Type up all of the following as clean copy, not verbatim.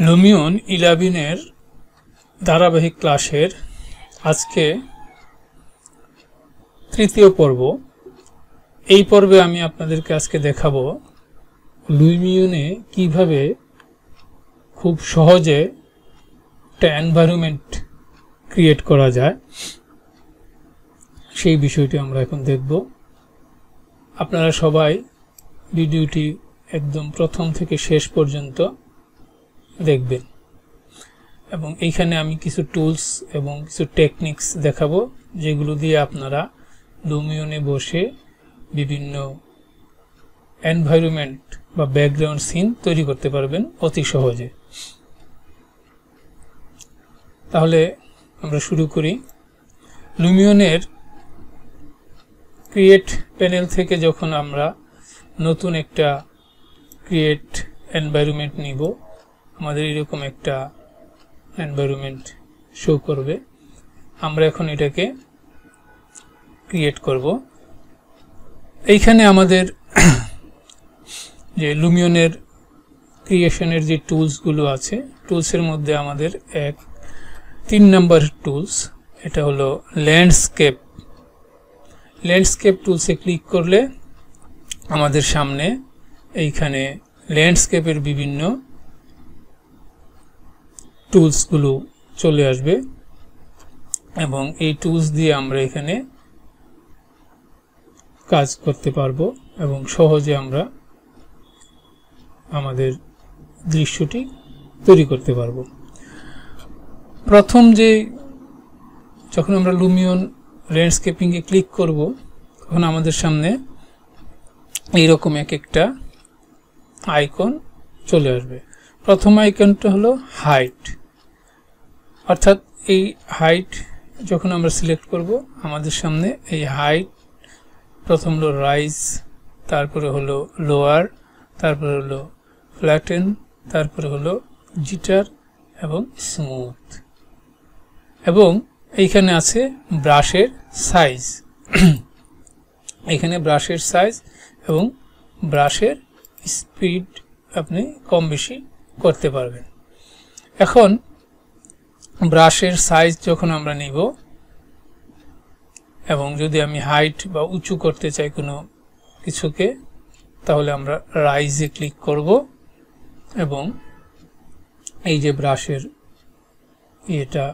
Lumion 11 धारावाहिक क्लासेर आज के तृतीय पर्व। एई पर्वे आमी आपनादेरके आजके देखाबो लुमियने किभाबे खूब सहजे एकटा एनवायरनमेंट क्रिएट करा जाय सेई विषयटी आमरा एखन देखबो। आपनारा सबाई भिडियोटी एकदम प्रथम थेके शेष पर्यन्त देखें एवं एखाने आमी किछु टुल्स एवं किछु टेक्निक्स देखाबो जेगुलो दिये आपनारा लुमियने बसे विभिन्न एनवायरनमेंट बा बैकग्राउंड सीन तैरी करते पारबेन अति सहजे। ताहले आमरा शुरू करी। लुमियनेर क्रिएट पैनेल थेके जखन आमरा नतून एकटा क्रिएट एनवायरनमेंट निब हमारे एरकम एक एनवायरनमेंट शो करबे। आमरा एखन एटाके क्रिएट करब। एइखाने आमादेर जे लुमियनेर क्रिएशनेर जे टुल्सगुलो आछे टुल्सेर मध्य आमादेर एक 3 नम्बर टुल्स एटा हलो लैंडस्केप। लैंडस्केप टुल्से क्लिक करले आमादेर सामने एइखाने लैंडस्केपेर विभिन्न टुल्सगुलो चले आसबे एबं एई टुल्स दिये आमरा एखाने काज करते पारबो एबं सहजे आमरा आमादेर दृश्यटी तैरी करते पारबो। प्रथम जे जखन आमरा लुमियन लैंडस्केपिंगे क्लिक करब तखन आमादेर सामने एई रकम एक एकटा आइकन चले आसबे। प्रथम आइकनटा हलो हाइट अर्थात এই হাইট যখন আমরা সিলেক্ট করব আমাদের সামনে এই হাইট প্রথম হলো রাইজ, তারপরে হলো লোয়ার, তারপরে হলো ফ্ল্যাটেন, তারপরে হলো জিটার এবং স্মুথ। এবং এইখানে আছে ব্রাশের সাইজ, এখানে ব্রাশের সাইজ এবং ব্রাশের স্পিড আপনি কম বেশি করতে পারবেন। এখন ব্রাশের সাইজ যখন আমরা নিব এবং যদি আমি হাইট বা উঁচু করতে চাই কোনো কিছুকে তাহলে আমরা রাইজে ক্লিক করব এবং এই যে ব্রাশের এটা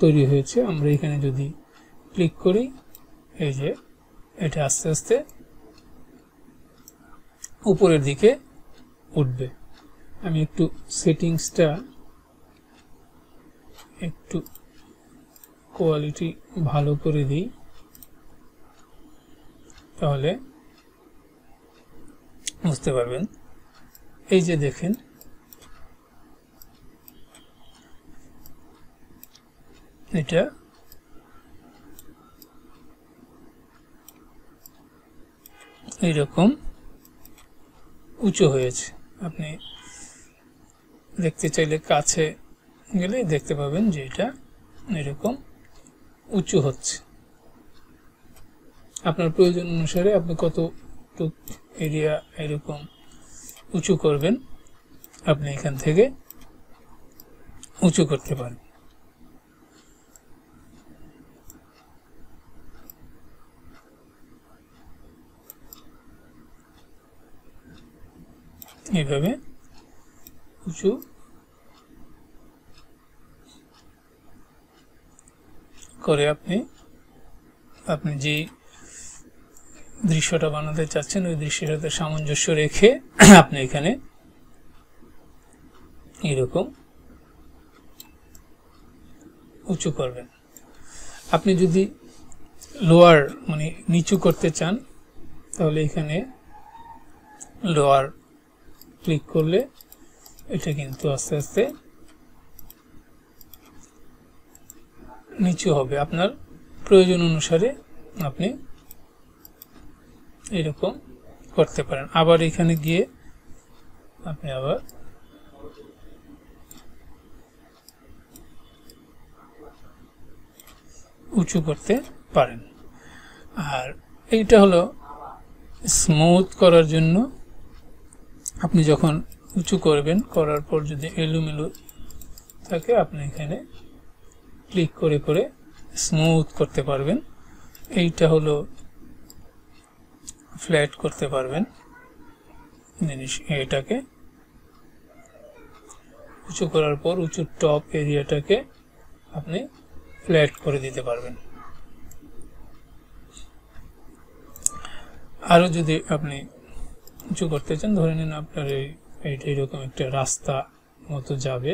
তৈরি হয়েছে আমরা এখানে যদি ক্লিক করি এই যে এটা আস্তে আস্তে উপরের দিকে উঠবে। আমি একটু সেটিংসটা একটু কোয়ালিটি ভালো করে দিই তাহলে বুঝতে পারবেন। এই যে দেখেন এটা এরকম উঁচু হয়েছে। আপনি দেখতে চাইলে কাছে গেলে দেখতে পাবেন যে এটা এরকম উঁচু হচ্ছে। আপনার প্রয়োজন অনুসারে আপনি কতটুক এরিয়া এরকম উঁচু করবেন আপনি এখান থেকে উঁচু করতে পারেন। এইভাবে উঁচু করে আপনি আপনি যে দৃশ্যটা বানাতে চাচ্ছেন ওই দৃশ্যের সাথে সামঞ্জস্য রেখে আপনি এখানে এরকম উঁচু করবেন। আপনি যদি লোয়ার মানে নিচু করতে চান তাহলে এখানে লোয়ার ক্লিক করলে এটা কিন্তু আস্তে আস্তে নিচু হবে। আপনার প্রয়োজন অনুসারে আপনি এরকম করতে পারেন। আবার এখানে গিয়ে আপনি আবার উঁচু করতে পারেন। আর এইটা হলো স্মুথ করার জন্য আপনি যখন উঁচু করবেন, করার পর যদি এলোমেলো থাকে আপনি এখানে ক্লিক করে করে স্মুথ করতে পারবেন। এইটা হলো ফ্ল্যাট করতে পারবেন, এটাকে উঁচু করার পর উঁচুর টপ এরিয়াটাকে আপনি ফ্ল্যাট করে দিতে পারবেন। আরও যদি আপনি উঁচু করতে চান, ধরে নিন আপনার এইরকম একটা রাস্তা মতো যাবে,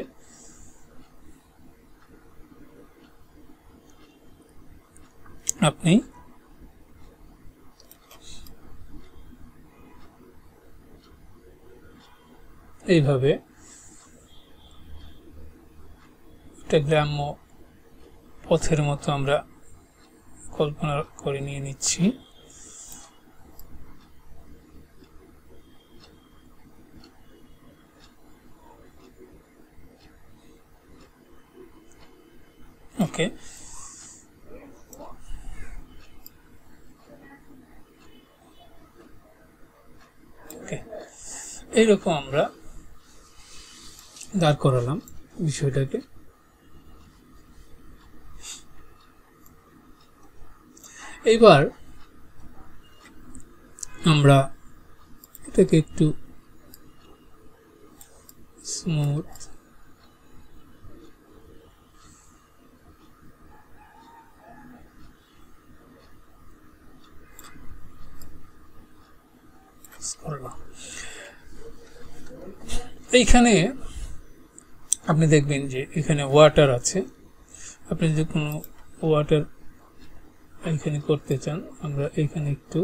আপনি এইভাবে একটা গ্রাম্য পথের মতো আমরা কল্পনা করে নিয়ে নিচ্ছি। ওকে, এইরকম আমরা দাঁড় করালাম বিষয়টাকে। এবার আমরা এটাকে একটু স্মুথ করলাম। এইখানে আপনি দেখবেন যে এখানে ওয়াটার আছে, আপনি যদি কোনো ওয়াটার এখানে করতে চান, আমরা এখানে একটু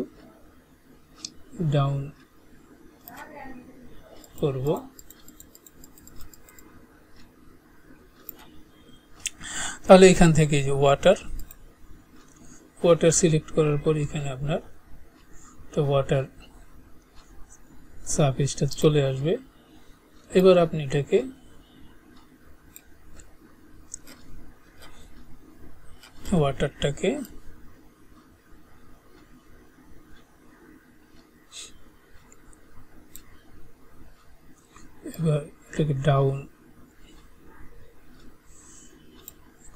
ডাউন করব। তাহলে এখান থেকে যে ওয়াটার সিলেক্ট করার পর এখানে আপনার তো ওয়াটার সারফেসটা চলে আসবে। এবার আপনি এটাকে ওয়াটারটাকে এবার এটাকে ডাউন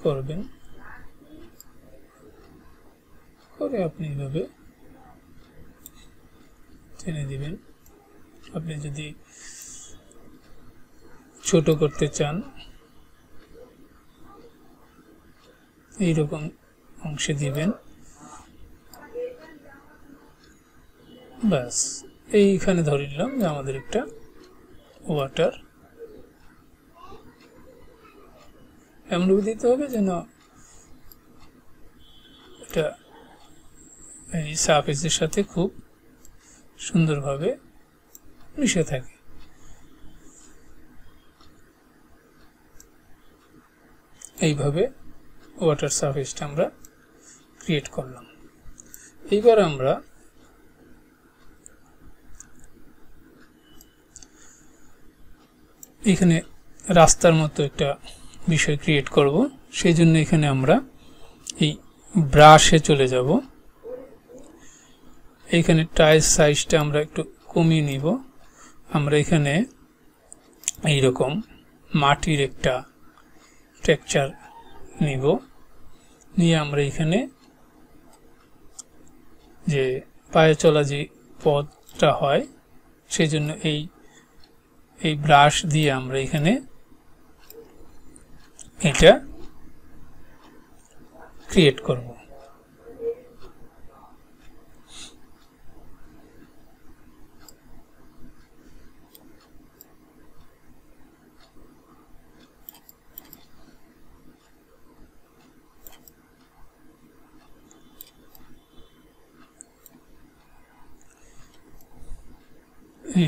করবেন, করে আপনি এভাবে টেনে দিবেন। আপনি যদি ছোট করতে চান এইরকম অংশে দিবেন, ব্যাস। এইখানে ধরে নিলাম যে আমাদের একটা ওয়াটার, এমনভাবে দিতে হবে যেন এটা এই সারফেসের সাথে খুব সুন্দরভাবে মিশে থাকে। এইভাবে ওয়াটার সারফেসটা আমরা ক্রিয়েট করলাম। এইবার আমরা এখানে রাস্তার মতো একটা বিষয় ক্রিয়েট করব, সেই জন্য এখানে আমরা এই ব্রাশে চলে যাব। এইখানে টাইলস সাইজটা আমরা একটু কমিয়ে নিব। আমরা এখানে এইরকম মাটির একটা টেক্সচার নিব, নিয়ে আমরা এখানে যে পায়ে চলা যে পথটা হয় সেই জন্য এই ব্রাশ দিয়ে আমরা এখানে এটা ক্রিয়েট করব।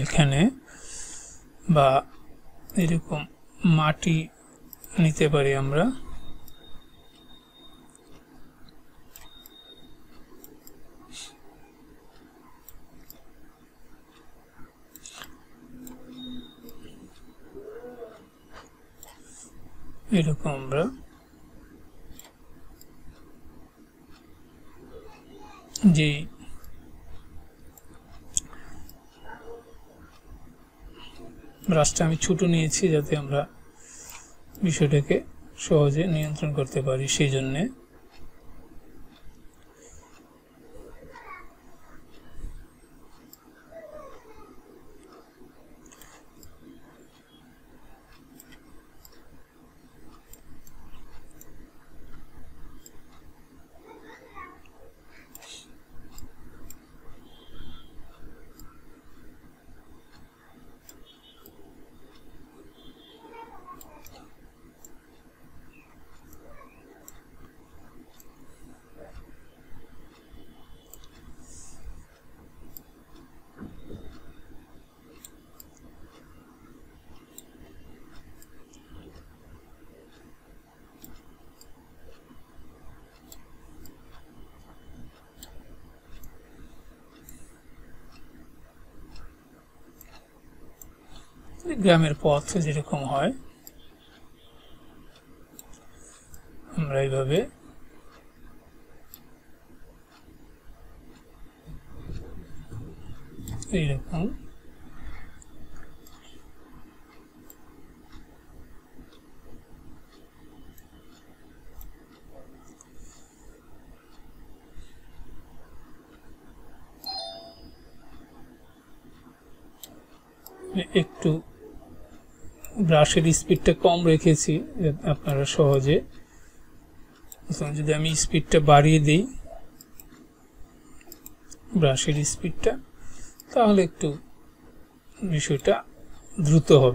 এখানে বা এরকম মাটি নিতে পারি আমরা, এরকম আমরা যে ब्राशटा आमी छोटो नियेछि जाते आमरा विषयटाके सहजे नियंत्रण करते पारी सेई जन्य ग्रामेर पथ যেরকম হয় আমরা এইভাবে এইরকম একটু ब्राशर स्पीड कम रेखे अपनारा सहजे जो स्पीड बाड़िए दी ब्राशर स्पीड एक विषय द्रुत हो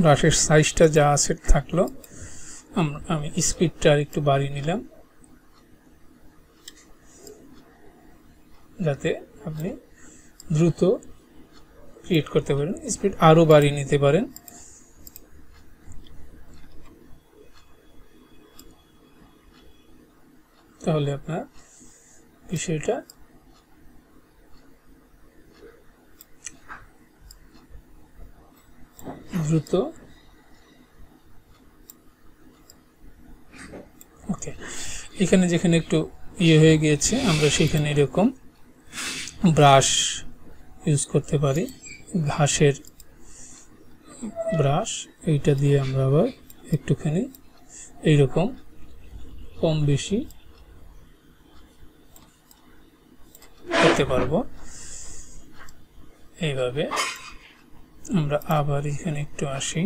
ब्राशर साइज़टा जा थाकलो स्पीडटा एक बाड़िए निलाम जाते अपनी द्रुत क्रिएट करते पारें स्पीड आरो बाड़िए निते पारें ताहले आपनार विषयटा द्रुत ओके एखाने जेखाने एकटु इये हये गियेछे आमरा सेखाने एरकम ब्राश यूज करते पारी घासेर ब्राश एटा दिए आमरा आबार एकटुखानि एई रकम कम बेशी करते पारबो एइभाবে आमरा आबार एखाনে একটু আসি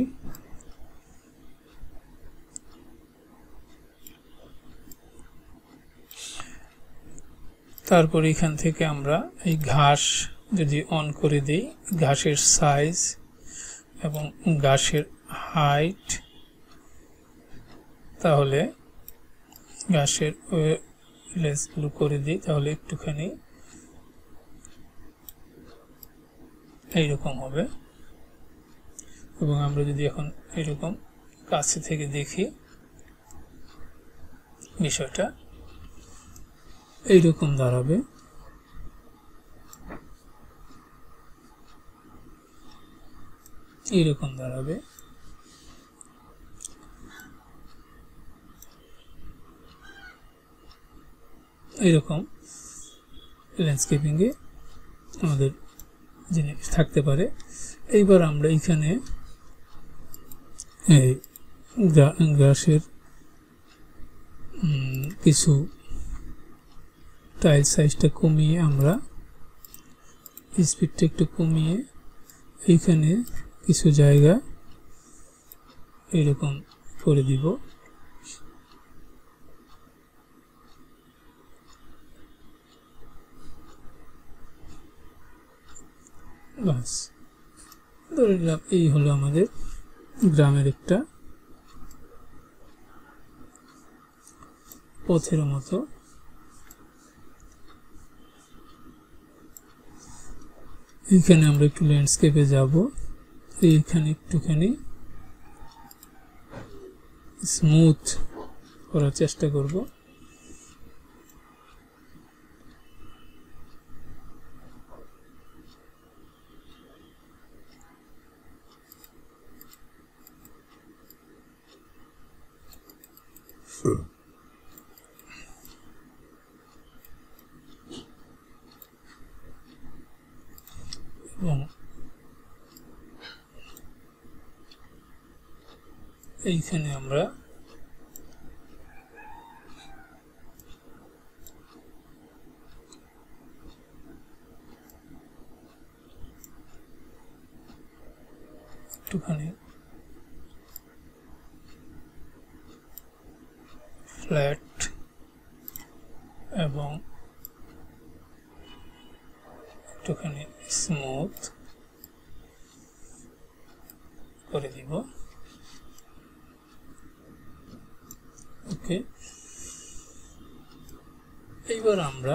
তারপর এখান থেকে আমরা এই ঘাস यदि ऑन कर दी घासेर साइज एवं घासेर हाइट ताहले घासेर लेस ब्लू कर दी ताहले एकटुखानी एरकम होबे एवं आमरा यदि एखन एरकम काछे थेके देखी विषयटा एरकम दाड़ाबे এই রকম দাঁড়াবে এরকম ল্যান্ডস্কেপিং এ আমাদের জিনিস থাকতে পারে। এইবার আমরা এখানে এই গ্রাসের কিছু টাইল সাইজটা কমিয়ে আমরা স্পিডটা একটু কমিয়ে এইখানে কিছু জায়গা এরকম করে দিব বাস ধরে নিলাম এই হলো আমাদের গ্রামের একটা পথের মতো এইখানে আমরা একটু ল্যান্ডস্কেপে যাব এইখানে একটুখানি স্মুথ করার চেষ্টা করব এইখানে আমরা একটুখানি ফ্ল্যাট এবং একটুখানি স্মুথ করে দিব। ওকে, এইবার আমরা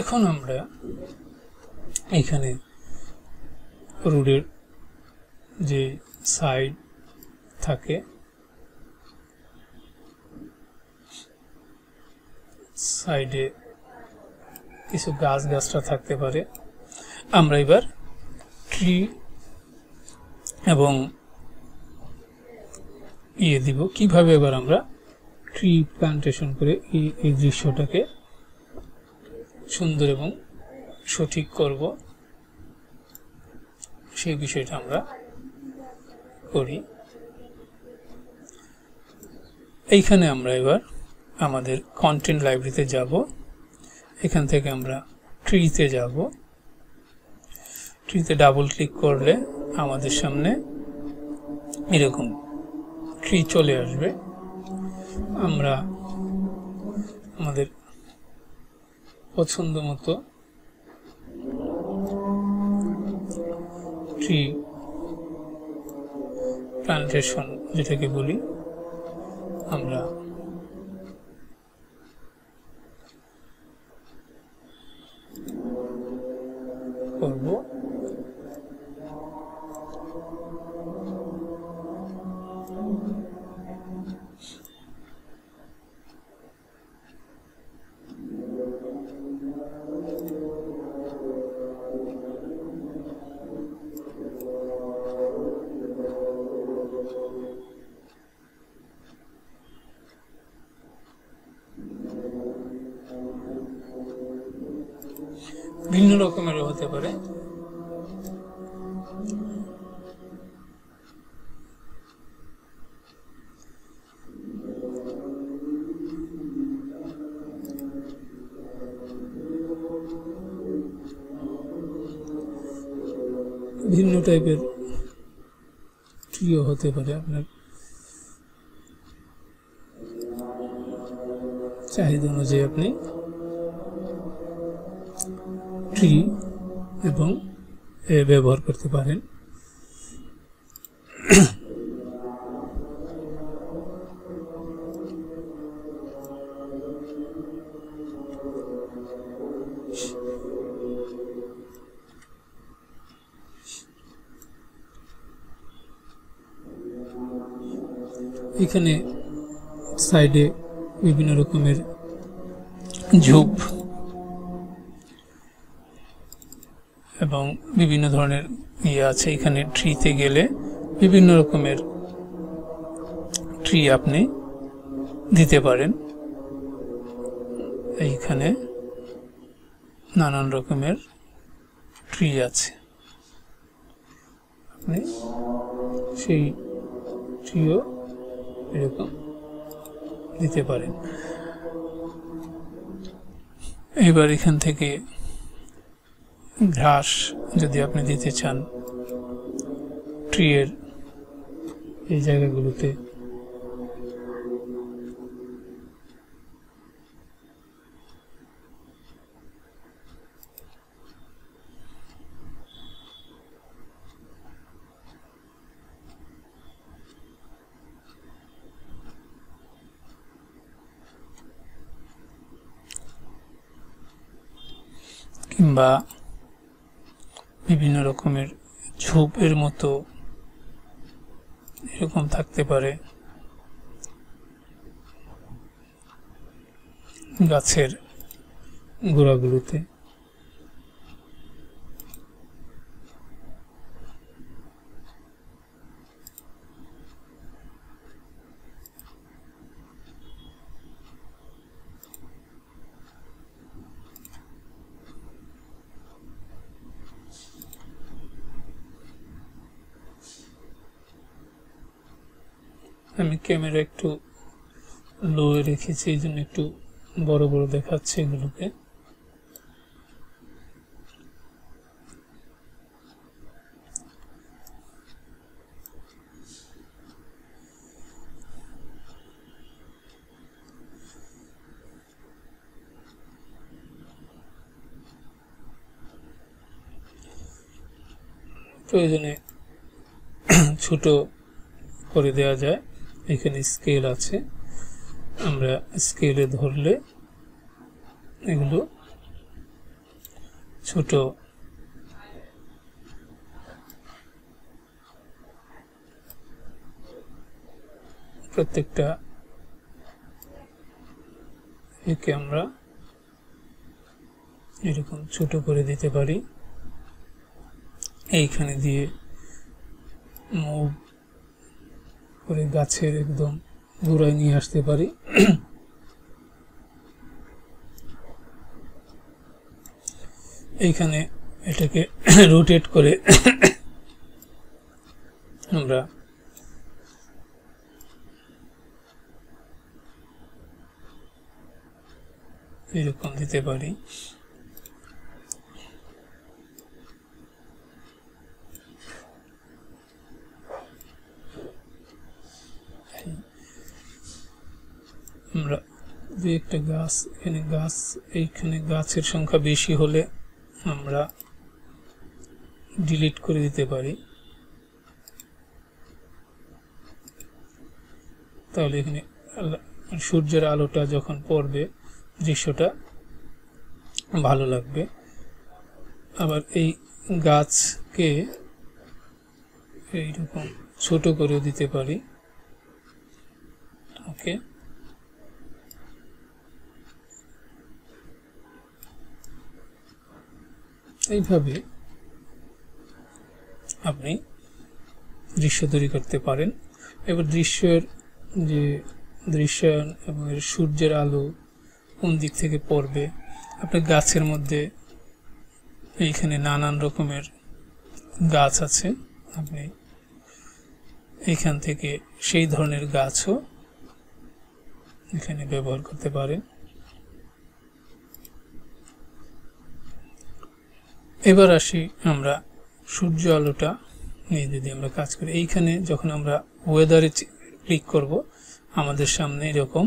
এখন আমরা এখানে রোডের যে সাইড থাকে সাইডে কিছু গাছগাছরা থাকতে পারে, আমরা এবার ট্রি এবং ইয়ে দিব। কিভাবে এবার আমরা ট্রি প্লান্টেশন করে এই দৃশ্যটাকে সুন্দর এবং সঠিক করব সেই বিষয়টা আমরা করি। এইখানে আমরা এবার আমাদের কন্টেন্ট লাইব্রেরিতে যাব, এখান থেকে আমরা ট্রিতে যাব। ট্রিতে ডাবল ক্লিক করলে আমাদের সামনে এরকম ট্রি চলে আসবে। আমরা আমাদের পছন্দ মতো ট্রি প্লান্টেশন যেটাকে বলি আমরা করব। ভিন্ন রকমেরও হতে পারে, ভিন্ন টাইপের ট্রিও হতে পারে, আপনার চাহিদা অনুযায়ী আপনি ট্রি এবং ব্যবহার করতে পারেন। এখানে সাইডে বিভিন্ন রকমের ঝোপ এবং বিভিন্ন ধরনের ইয়ে আছে। এখানে ট্রিতে গেলে বিভিন্ন রকমের ট্রি আপনি দিতে পারেন, এইখানে নানান রকমের ট্রি আছে, আপনি সেই ট্রিও এরকম দিতে পারেন। এবার এখান থেকে ঘাস যদি আপনি দিতে চান ট্রিয়ের এই জায়গাগুলোতে, কিংবা বিভিন্ন রকমের ঝোপের মতো এরকম থাকতে পারে, গাছের গোড়াগুলোতে। আমি ক্যামেরা একটু লো রেখেছি, এই জন্য একটু বড় বড় দেখাচ্ছে এগুলোকে। প্রয়োজনে ছোট করে দেওয়া যায়, এখানে স্কেল আছে, আমরা স্কেলে ধরলে এগুলো ছোট প্রত্যেকটা একে আমরা এরকম ছোট করে দিতে পারি। এইখানে দিয়ে মুভ করে গাছের একদম গোড়ায় নিয়ে আসতে পারি। এইখানে এটাকে রোটেট করে আমরা এরকম দিতে পারি। আমরা যে একটা গাছ, এখানে গাছ, এইখানে গাছের সংখ্যা বেশি হলে আমরা ডিলিট করে দিতে পারি। তাহলে এখানে সূর্যের আলোটা যখন পড়বে দৃশ্যটা ভালো লাগবে। আবার এই গাছকে এইরকম ছোট করেও দিতে পারি। ওকে, এইভাবে আপনি দৃশ্য তৈরি করতে পারেন। এবার দৃশ্যের যে দৃশ্যায়ন এবং সূর্যের আলো কোন দিক থেকে পড়বে, আপনি গাছের মধ্যে এইখানে নানান রকমের গাছ আছে, আপনি এইখান থেকে সেই ধরনের গাছও এখানে ব্যবহার করতে পারেন। এবার আসি আমরা সূর্য আলোটা নিয়ে যদি আমরা কাজ করি। এইখানে যখন আমরা ওয়েদারে ক্লিক করব, আমাদের সামনে এরকম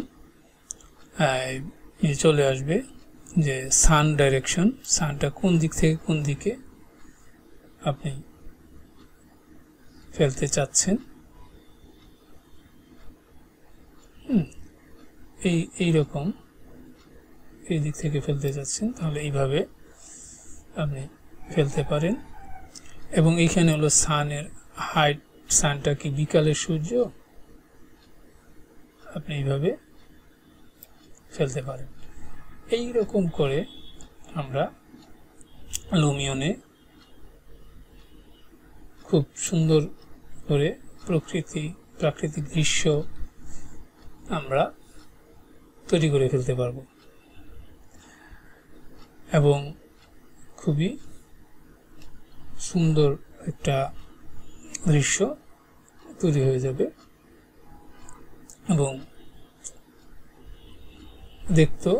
চলে আসবে যে সান ডাইরেকশন, সানটা কোন দিক থেকে কোন দিকে আপনি ফেলতে চাচ্ছেন। এইরকম এই দিক থেকে ফেলতে চাচ্ছেন, তাহলে এইভাবে আপনি ফেলতে পারেন। এবং এইখানে হলো সানের হাইট, সানটা কি বিকালের সূর্য, আপনি এইভাবে ফেলতে পারেন। এই রকম করে আমরা লুমিয়নে খুব সুন্দর করে প্রাকৃতিক দৃশ্য আমরা তৈরি করে ফেলতে পারব, এবং খুবই সুন্দর একটা দৃশ্য তৈরি হয়ে যাবে এবং দেখতেও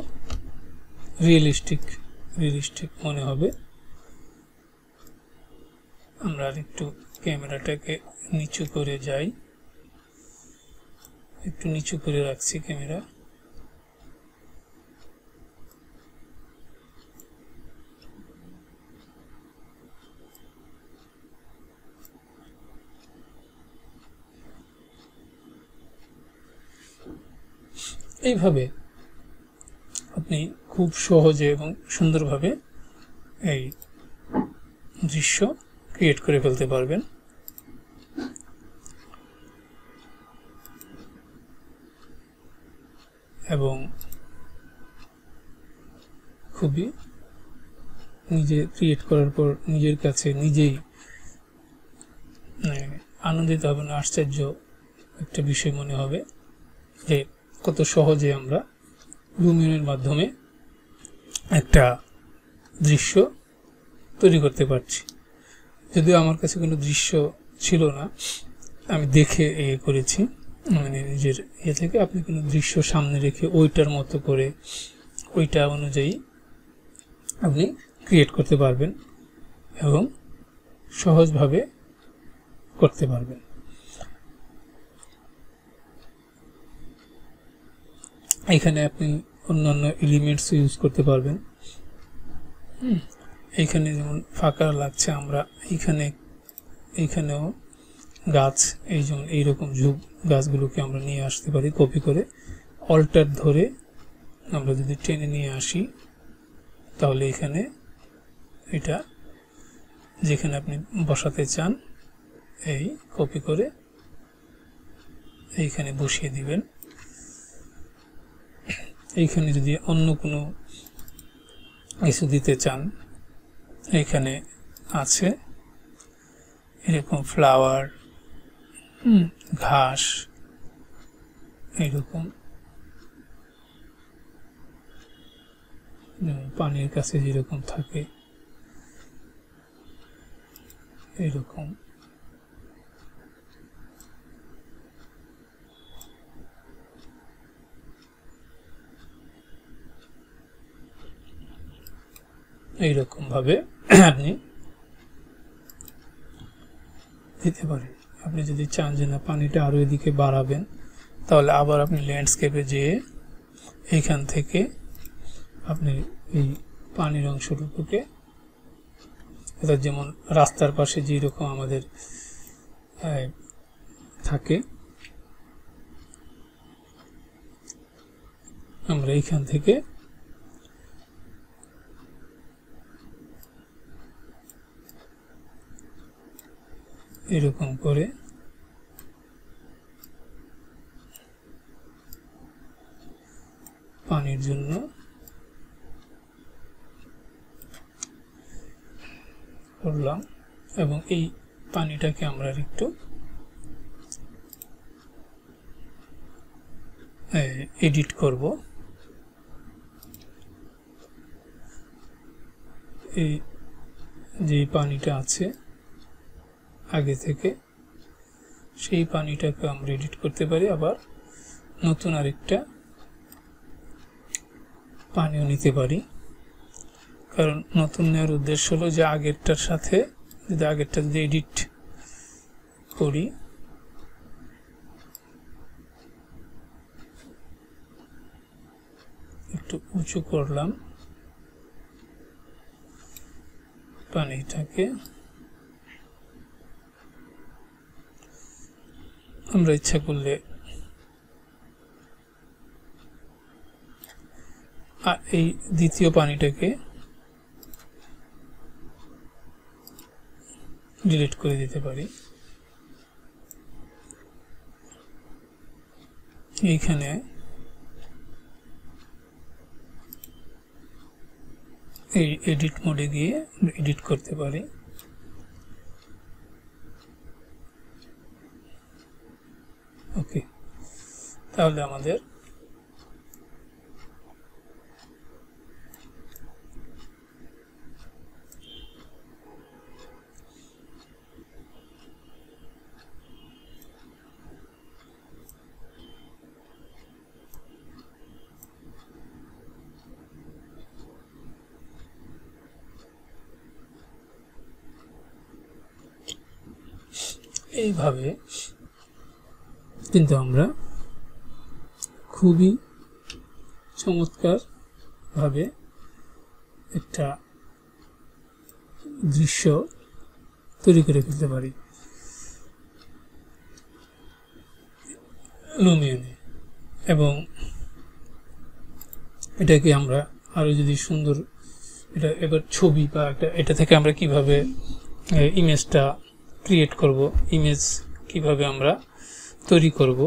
রিয়েলিস্টিক মনে হবে। আমরা একটু ক্যামেরাটাকে নিচু করে যাই, একটু নিচু করে রাখছি ক্যামেরা। এইভাবে আপনি খুব সহজে এবং সুন্দরভাবে এই দৃশ্য ক্রিয়েট করে ফেলতে পারবেন। এবং খুবই নিজে ক্রিয়েট করার পর নিজের কাছে নিজেই আনন্দিত হবেন, আশ্চর্য একটা বিষয় মনে হবে যে কত সহজে আমরা লুমিয়নের মাধ্যমে একটা দৃশ্য তৈরি করতে পারছি। যদিও আমার কাছে কোনো দৃশ্য ছিল না, আমি দেখে করেছি মানে নিজের ইয়ে থেকে। আপনি কোনো দৃশ্য সামনে রেখে ওইটার মতো করে ওইটা অনুযায়ী আপনি ক্রিয়েট করতে পারবেন এবং সহজভাবে করতে পারবেন। এখানে আপনি অন্যান্য এলিমেন্টস ইউজ করতে পারবেন। এইখানে যেমন ফাঁকা লাগছে, আমরা এইখানে এইখানেও গাছ, এই যেমন এইরকম ঝোপ গাছগুলোকে আমরা নিয়ে আসতে পারি কপি করে। অল্টার ধরে আমরা যদি টেনে নিয়ে আসি তাহলে এখানে এটা যেখানে আপনি বসাতে চান এই কপি করে এইখানে বসিয়ে দিবেন। এইখানে যদি অন্য কোনো কিছু দিতে চান, এইখানে আছে এরকম ফ্লাওয়ার, ঘাস, এরকম পানির কাছে যেরকম থাকে এরকম। এইরকম ভাবে আপনি দিতে পারেন। আপনি যদি চান যে না পানিটা আরও এদিকে বাড়াবেন, তাহলে আবার আপনি ল্যান্ডস্কেপে যেয়ে এইখান থেকে আপনি এই পানির অংশটুকুকে, অর্থাৎ যেমন রাস্তার পাশে যেরকম আমাদের থাকে, আমরা এইখান থেকে এরকম করে পানির জন্য করলাম এবং এই পানিটাকে আমরা একটু এডিট করব। এই যে পানিটা আছে আগে থেকে, সেই পানিটাকে আমরা এডিট করতে পারি, আবার নতুন আরেকটা পানিও নিতে পারি। কারণ নতুন নেওয়ার উদ্দেশ্য হলো যে আগেরটার সাথে যদি আগেরটা যদি এডিট করি একটু উঁচু করলাম পানিটাকে, আমরা ইচ্ছা করলে এই দ্বিতীয় পানিটাকে ডিলিট করে দিতে পারি। এইখানে এই এডিট মোডে গিয়ে এডিট করতে পারি। ওকে, তাহলে আমাদের এইভাবে কিন্তু আমরা খুবই চমৎকারভাবে একটা দৃশ্য তৈরি করে ফেলতে পারি লুমিয়নে। এবং এটাকে আমরা আরও যদি সুন্দর, এটা এবার ছবি বা একটা, এটা থেকে আমরা কিভাবে ইমেজটা ক্রিয়েট করব, ইমেজ কিভাবে আমরা তৈরি করব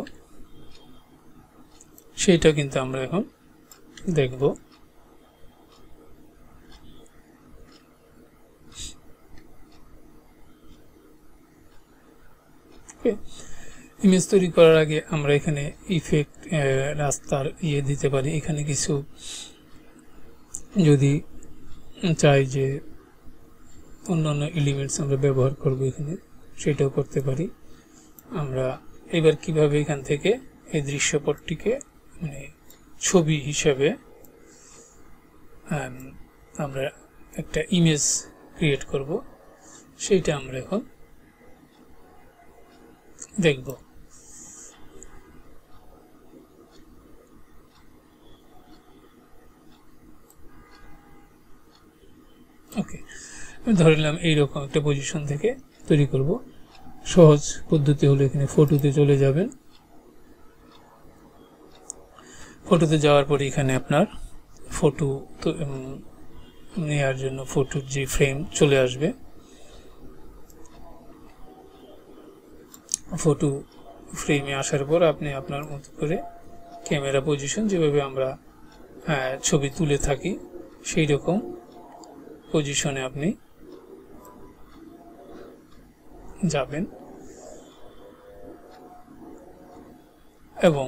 সেটা কিন্তু আমরা এখন দেখব। থাকবে। ইমেজ তৈরি করার আগে আমরা এখানে ইফেক্ট রাস্তার ইয়ে দিতে পারি। এখানে কিছু যদি চাই যে অন্যান্য এলিমেন্টস আমরা ব্যবহার করব এখানে, সেটাও করতে পারি আমরা। এবার কিভাবে এখান থেকে এই দৃশ্যপটটিকে মানে ছবি হিসাবে আমরা একটা ইমেজ ক্রিয়েট করব, সেইটা আমরা এখন দেখব। ওকে, ধরলাম এইরকম একটা পজিশন থেকে তৈরি করব। সহজ পদ্ধতি হলো এখানে ফটোতে চলে যাবেন। ফটোতে যাওয়ার পরে এখানে আপনার ফটো নেওয়ার জন্য ফটোর যে ফ্রেম চলে আসবে, ফটো ফ্রেমে আসার পর আপনি আপনার মতো করে ক্যামেরা পজিশন যেভাবে আমরা ছবি তুলে থাকি সেই রকম পজিশনে আপনি যাবেন এবং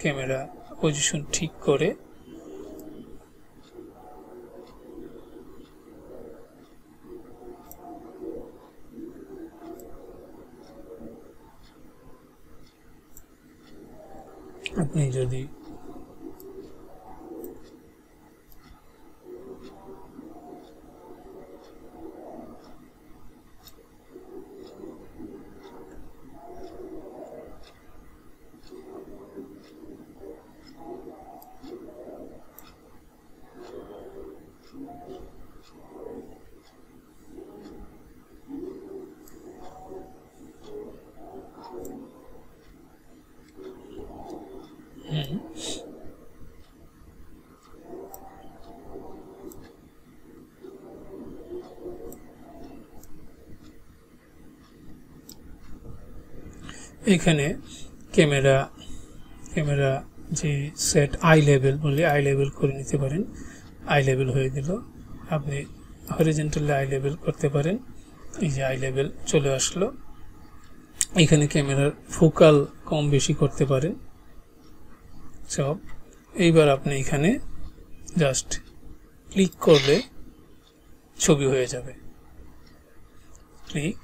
ক্যামেরা পজিশন ঠিক করে আপনি যদি এখানে ক্যামেরা যে সেট আই লেভেল বলে আই লেভেল করে নিতে পারেন। আই লেভেল হয়ে গেল, আপনি হরিজেন্টালি আই লেভেল করতে পারেন। এই যে আই লেভেল চলে আসলো। এখানে ক্যামেরার ফোকাল কম বেশি করতে পারেন সব। এইবার আপনি এখানে জাস্ট ক্লিক করলে ছবি হয়ে যাবে। ক্লিক,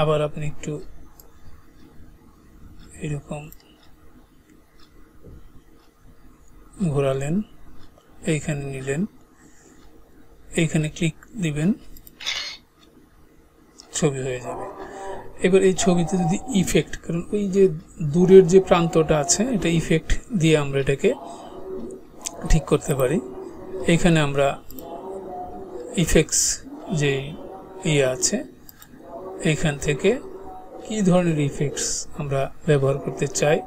আবার আপনি একটু এরকম ঘোরালেন, এইখানে নিলেন, এইখানে ক্লিক দিবেন, ছবি হয়ে যাবে। এবার এই ছবিতে যদি ইফেক্ট, কারণ ওই যে দূরের যে প্রান্তটা আছে এটা ইফেক্ট দিয়ে আমরা এটাকে ঠিক করতে পারি। এইখানে আমরা ইফেক্টস যে ইয়ে আছে এইখান থেকে কি ধরনের ইফেক্টস আমরা ব্যবহার করতে চাই,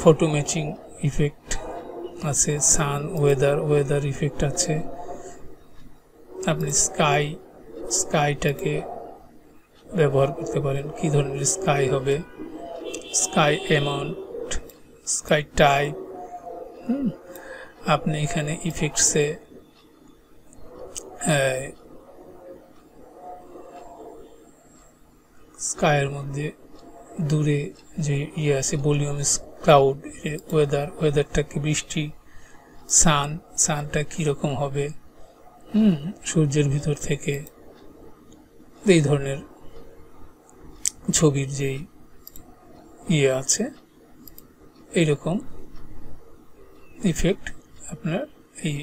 ফটো ম্যাচিং ইফেক্ট আছে, সান, ওয়েদার ইফেক্ট আছে। আপনি স্কাইটাকে ব্যবহার করতে পারেন, কি ধরনের স্কাই হবে, স্কাই অ্যামাউন্ট, স্কাই টাইপ। আপনি এখানে ইফেক্টসে স্কাইয়ের মধ্যে দূরে যে ইয়ে আছে ভলিউম ক্লাউড, ওয়েদারটাকে বৃষ্টি, সানটা কীরকম হবে, সূর্যের ভিতর থেকে, এই ধরনের ছবির যেই ইয়ে আছে এইরকম ইফেক্ট আপনার এই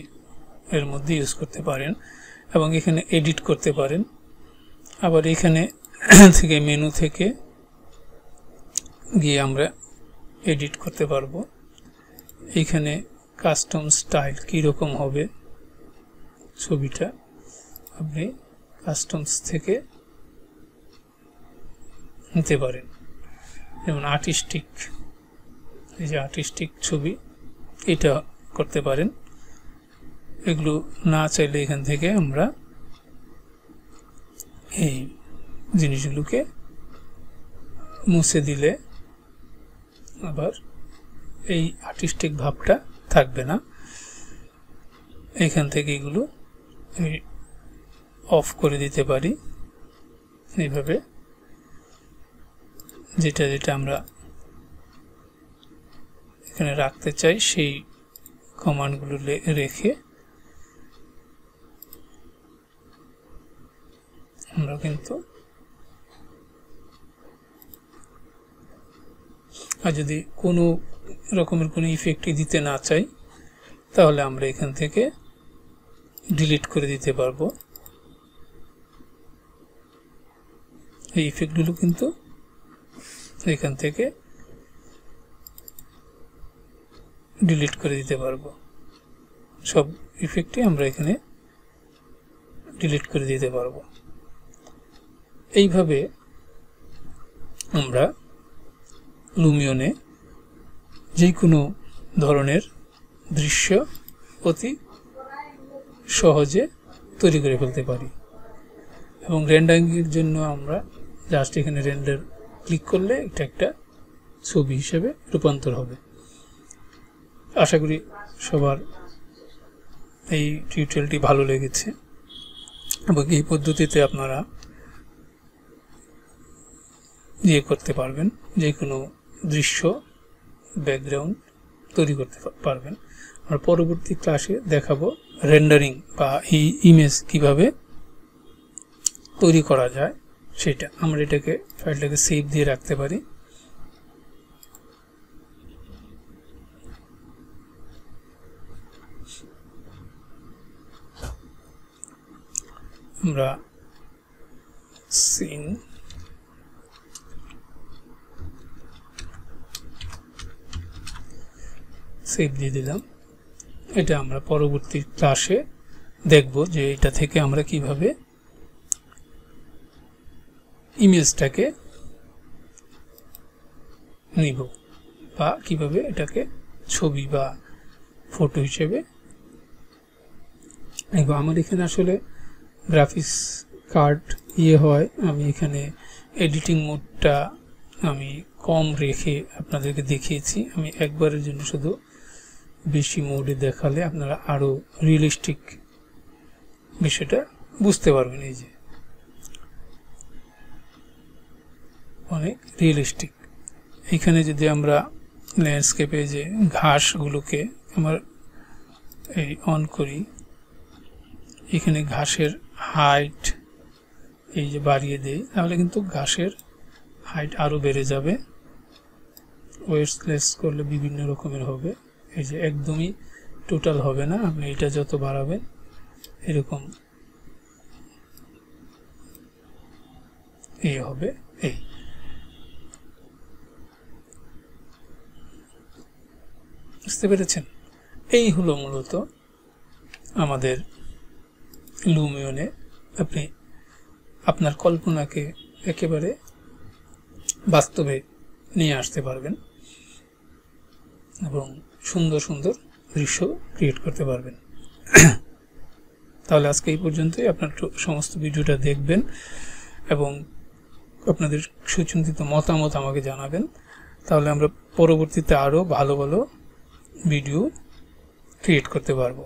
এর মধ্যে ইউজ করতে পারেন এবং এখানে এডিট করতে পারেন। আবার এখানে থেকে মেনু থেকে গিয়ে আমরা এডিট করতে পারবো। এইখানে কাস্টম স্টাইল কীরকম হবে ছবিটা, আপনি কাস্টমস থেকে নিতে পারেন। যেমন আর্টিস্টিক, এই যে আর্টিস্টিক ছবি, এটা করতে পারেন। এগুলো না চাইলে এখান থেকে আমরা এই জিনিসগুলোকে মুছে দিলে আবার এই আর্টিস্টিক ভাবটা থাকবে না। এখান থেকে এগুলো অফ করে দিতে পারি এইভাবে। जेटा जेटा आमरा এখানে রাখতে চাই সেই কমান্ডগুলো রেখে আমরা কিন্তু আর যদি কোনো রকমের কোনো ইফেক্টই দিতে না চাই তাহলে আমরা এখান থেকে ডিলিট করে দিতে পারবো এই ইফেক্টগুলো কিন্তু এখান থেকে ডিলিট করে দিতে পারবো সব ইফেক্টই আমরা এখানে ডিলিট করে দিতে পারবো এইভাবে আমরা লুমিয়নে যে কোনো ধরনের দৃশ্য অতি সহজে তৈরি করে ফেলতে পারি এবং রেন্ডারিং এর জন্য আমরা জাস্ট এখানে রেন্ডার ক্লিক করলে এটা একটা ছবি হিসেবে রূপান্তর হবে আশা করি সবার এই টিউটোরিয়ালটি ভালো লেগেছে এবং এই পদ্ধতিতে আপনারা দিয়ে করতে পারবেন যে কোনো দৃশ্য ব্যাকগ্রাউন্ড তৈরি করতে পারবেন আমরা পরবর্তী ক্লাসে দেখাবো রেন্ডারিং বা এই ইমেজ কিভাবে তৈরি করা যায় সেটা আমরা এটাকে ফাইলটাকে সেভ দিয়ে রাখতে পারি আমরা সিন সেভ দিয়ে দিলাম এটা আমরা পরবর্তী ক্লাসে দেখব যে এটা থেকে আমরা কিভাবে ইমেজটাকে নিব বা কিভাবে এটাকে ছবি বা ফটো হিসেবে নিব আমার এখানে আসলে গ্রাফিক্স কার্ড ইয়ে হয় আমি এখানে এডিটিং মোডটা আমি কম রেখে আপনাদেরকে দেখিয়েছি আমি একবারের জন্য শুধু বেশি মোডে দেখালে আপনারা আরো রিয়েলিস্টিক বিষয়টা বুঝতে পারবেন এই যে অনেক রিয়েলিস্টিক এখানে যদি আমরা ল্যান্ডস্কেপে যে ঘাসগুলোকে আমরা এই অন করি এখানে ঘাসের হাইট এই যে বাড়িয়ে দেই তাহলে কিন্তু ঘাসের হাইট আরো বেড়ে যাবে ওয়েটলেস করলে বিভিন্ন রকমের হবে এই যে একদমই টোটাল হবে না আপনি এটা যত বাড়াবেন এরকম এই হবে এই বুঝতে পেরেছেন এই হলো মূলত আমাদের লুমিয়নে আপনি আপনার কল্পনাকে একেবারে বাস্তবে নিয়ে আসতে পারবেন এবং সুন্দর সুন্দর দৃশ্য ক্রিয়েট করতে পারবেন তাহলে আজকে এই পর্যন্তই আপনারা সমস্ত ভিডিওটা দেখবেন এবং আপনাদের সুচিন্তিত মতামত আমাকে জানাবেন তাহলে আমরা পরবর্তীতে আরো ভালো ভালো ভিডিও ক্রিয়েট করতে পারবো